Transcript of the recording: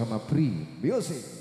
bersama PRI Music.